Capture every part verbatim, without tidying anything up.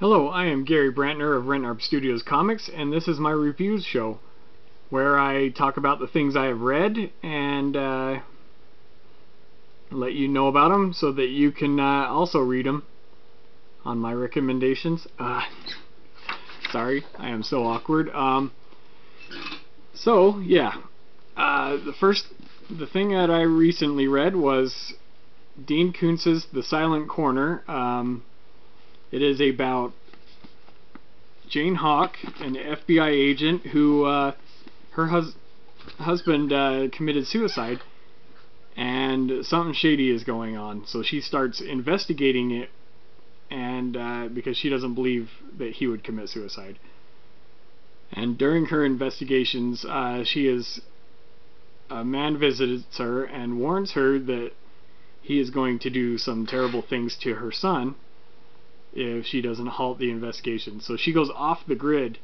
Hello, I am Gary Brantner of Rentnarb Studios Comics, and this is my reviews show, where I talk about the things I have read and uh, let you know about them so that you can uh, also read them on my recommendations. Uh, sorry, I am so awkward. Um, so, yeah, uh, the first, the thing that I recently read was Dean Koontz's The Silent Corner. Um, It is about Jane Hawk, an F B I agent who, uh, her hus husband uh, committed suicide, and something shady is going on. So she starts investigating it, and uh, because she doesn't believe that he would commit suicide. And during her investigations, uh, she is a man visits her and warns her that he is going to do some terrible things to her son if she doesn't halt the investigation. So she goes off the grid,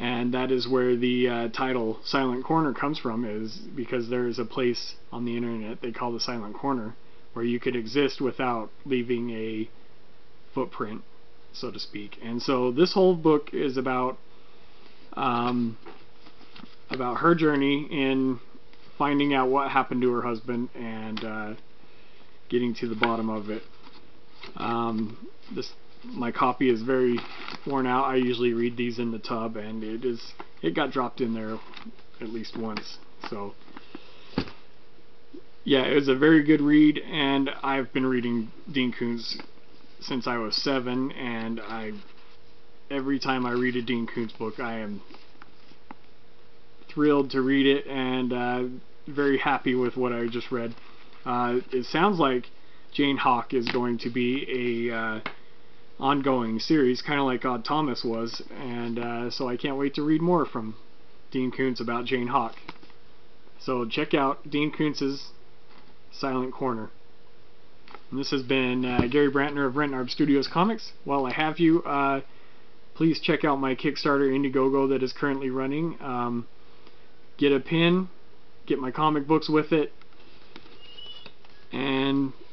and that is where the uh, title Silent Corner comes from, is because there is a place on the internet they call the Silent Corner where you could exist without leaving a footprint, so to speak. And so this whole book is about um, about her journey in finding out what happened to her husband and uh, getting to the bottom of it. Um, this my copy is very worn out. I usually read these in the tub, and it is it got dropped in there at least once. So yeah, it was a very good read, and I've been reading Dean Koontz since I was seven, and I every time I read a Dean Koontz book, I am thrilled to read it and uh, very happy with what I just read. Uh, it sounds like Jane Hawk is going to be a uh, ongoing series, kind of like Odd Thomas was, and uh, so I can't wait to read more from Dean Koontz about Jane Hawk. So check out Dean Koontz's Silent Corner. And this has been uh, Gary Brantner of Rentnarb Studios Comics. While I have you, uh, please check out my Kickstarter Indiegogo that is currently running. Um, get a pin, get my comic books with it, and